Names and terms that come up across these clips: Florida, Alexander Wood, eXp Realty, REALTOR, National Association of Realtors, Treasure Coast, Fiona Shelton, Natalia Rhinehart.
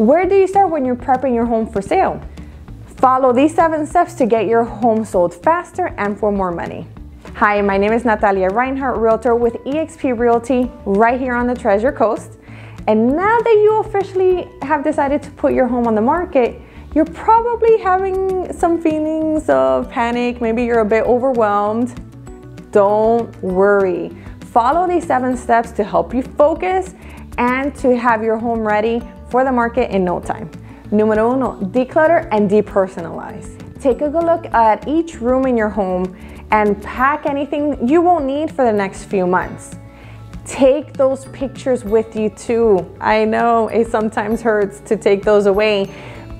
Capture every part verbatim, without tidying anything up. Where do you start when you're prepping your home for sale? Follow these seven steps to get your home sold faster and for more money. Hi, my name is Natalia Rhinehart, Realtor with eXp Realty right here on the Treasure Coast. And now that you officially have decided to put your home on the market, you're probably having some feelings of panic. Maybe you're a bit overwhelmed. Don't worry. Follow these seven steps to help you focus and to have your home ready for the market in no time. Numero uno, declutter and depersonalize. Take a good look at each room in your home and pack anything you won't need for the next few months. Take those pictures with you too. I know it sometimes hurts to take those away,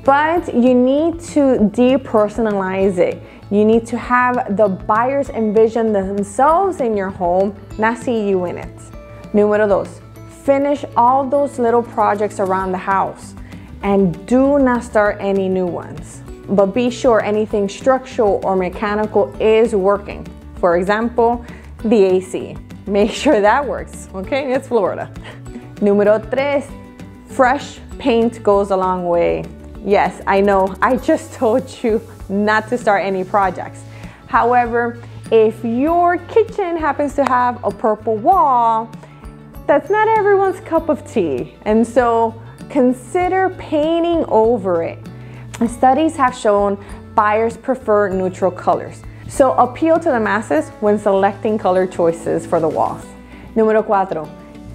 but you need to depersonalize it. You need to have the buyers envision themselves in your home, not see you in it. Numero dos, finish all those little projects around the house and do not start any new ones. But be sure anything structural or mechanical is working. For example, the A C. Make sure that works, okay? It's Florida. Numero tres, fresh paint goes a long way. Yes, I know, I just told you not to start any projects. However, if your kitchen happens to have a purple wall, that's not everyone's cup of tea, and so consider painting over it. Studies have shown buyers prefer neutral colors, so appeal to the masses when selecting color choices for the walls. Numero cuatro,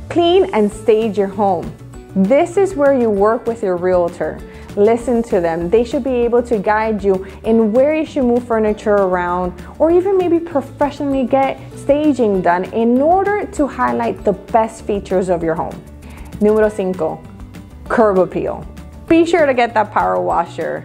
clean and stage your home. This is where you work with your realtor. Listen to them. They should be able to guide you in where you should move furniture around, or even maybe professionally get staging done in order to highlight the best features of your home. Numero cinco, curb appeal. Be sure to get that power washer.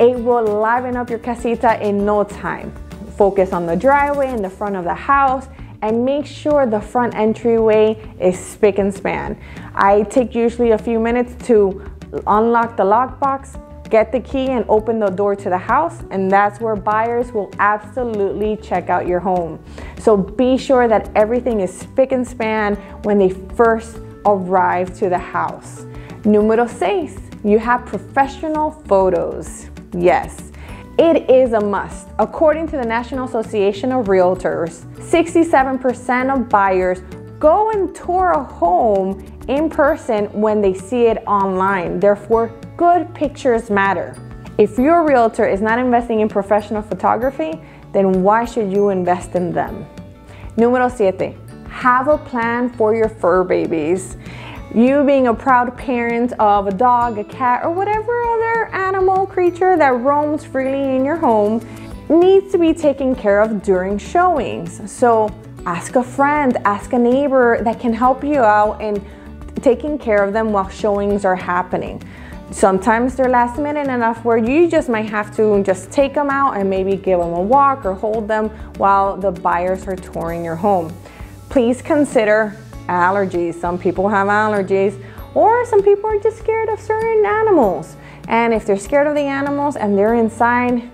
It will liven up your casita in no time. Focus on the driveway and the front of the house, and make sure the front entryway is spick and span. I take usually a few minutes to unlock the lockbox, get the key, and open the door to the house, and that's where buyers will absolutely check out your home. So be sure that everything is spick and span when they first arrive to the house. Numero seis, you have professional photos. Yes. It is a must. According to the National Association of Realtors, sixty-seven percent of buyers go and tour a home in person when they see it online. Therefore, good pictures matter. If your realtor is not investing in professional photography, then why should you invest in them? Numero siete, have a plan for your fur babies. You being a proud parent of a dog, a cat, or whatever other animal creature that roams freely in your home needs to be taken care of during showings. So ask a friend, ask a neighbor that can help you out in taking care of them while showings are happening. Sometimes they're last minute enough where you just might have to just take them out and maybe give them a walk or hold them while the buyers are touring your home. Please consider allergies. Some people have allergies, or some people are just scared of certain animals. And if they're scared of the animals and they're inside,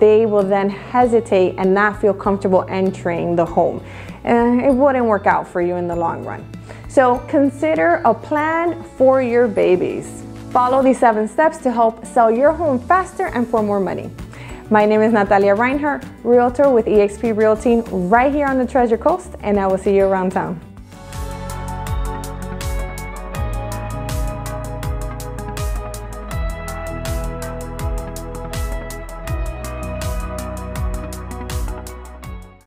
they will then hesitate and not feel comfortable entering the home. And it wouldn't work out for you in the long run. So consider a plan for your babies. Follow these seven steps to help sell your home faster and for more money. My name is Natalia Rhinehart, Realtor with eXp Realty right here on the Treasure Coast, and I will see you around town.